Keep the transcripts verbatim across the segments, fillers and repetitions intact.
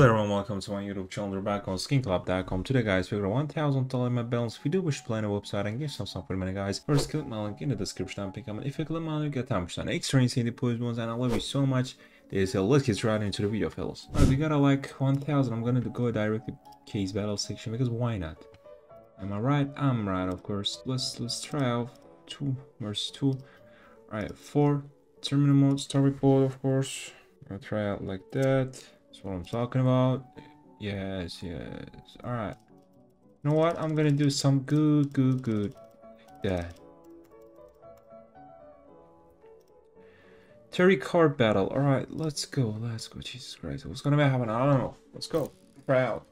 Hello everyone, welcome to my YouTube channel. We're back on Skinclub dot com. Today guys, we got a one thousand dollars my balance. If you do wish to plan a website and get some stuff for money guys, first click my link in the description and pick up. If you click my link, you get ten percent extra incentive points, and I love you so much. There's a let's get right into the video, fellas. Right, we got a like one thousand. I'm gonna go directly case battle section because why not? Am I right? I'm right, of course. Let's let's try out two versus two. All right, four terminal mode, start with board, of course. I'll try out like that. That's what I'm talking about. Yes, yes. All right. You know what? I'm gonna do some good, good, good. Like that. Terry card battle. All right, let's go. Let's go. Jesus Christ, what's gonna happen? I don't know. Let's go. Try out.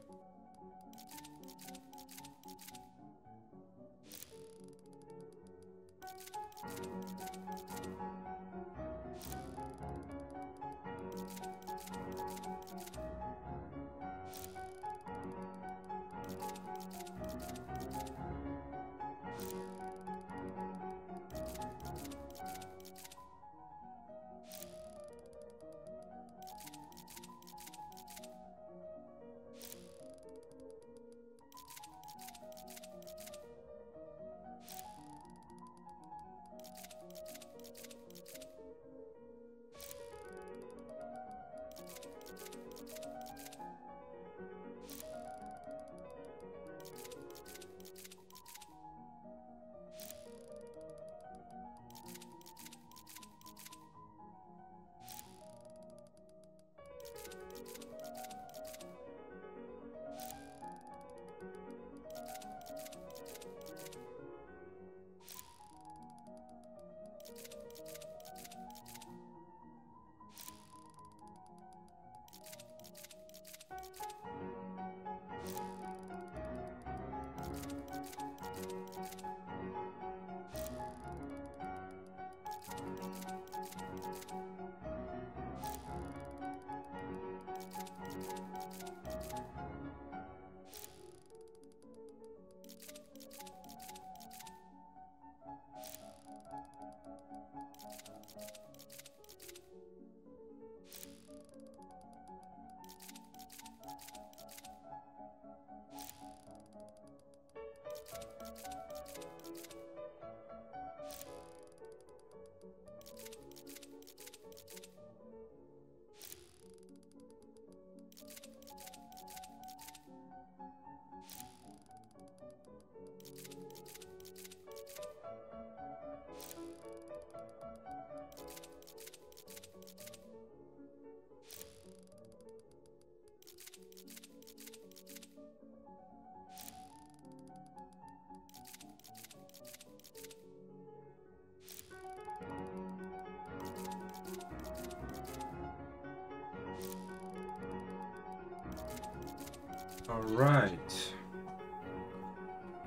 All right,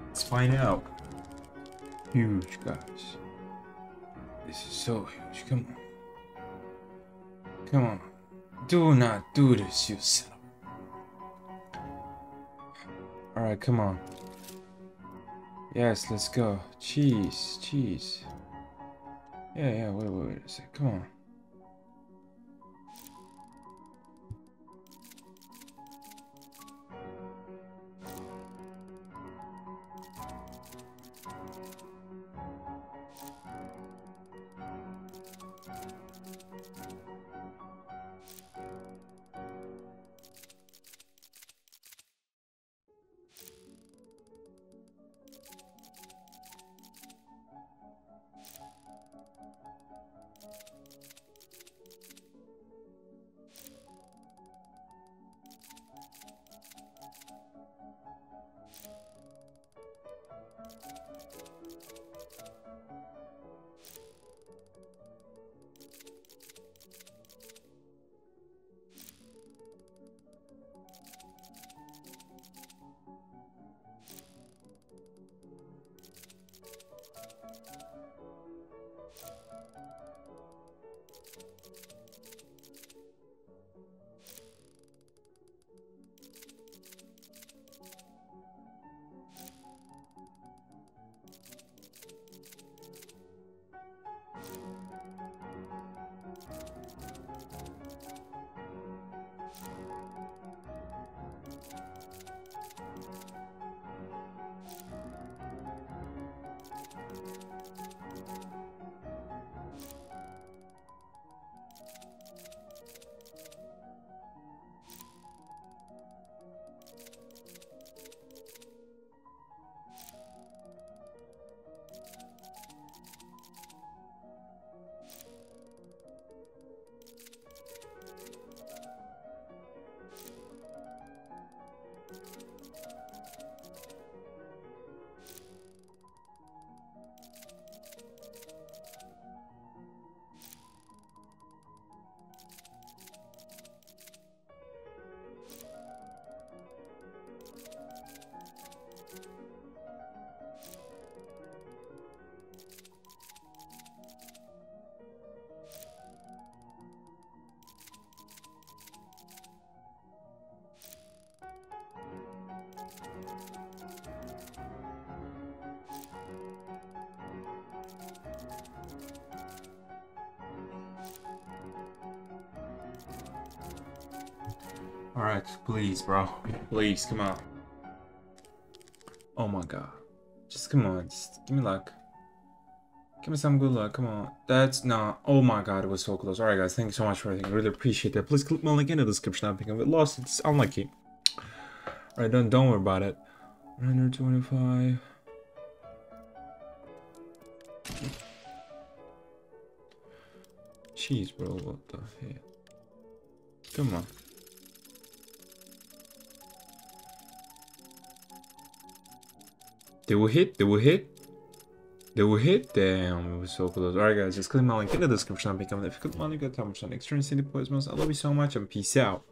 let's find out. Huge guys, this is so huge. Come on, come on. Do not do this, you son of a. All right, come on. Yes, let's go. Cheese, cheese. Yeah, yeah. Wait, wait, wait a sec. Come on. Alright, please, bro. Please, come on. Oh my god. Just come on. Just give me luck. Give me some good luck. Come on. That's not... Oh my god, it was so close. Alright, guys. Thank you so much for everything. I really appreciate that. Please click my link in the description. I'm thinking of it lost. It's unlucky. Alright, don't, don't worry about it. one twenty-five. Jeez, bro. What the heck? Come on. They will hit, they will hit, they will hit, damn, it was so close. Alright guys, just click my link in the description and become an if you click my link at the time, I'm experiencing the poisons. I love you so much and peace out.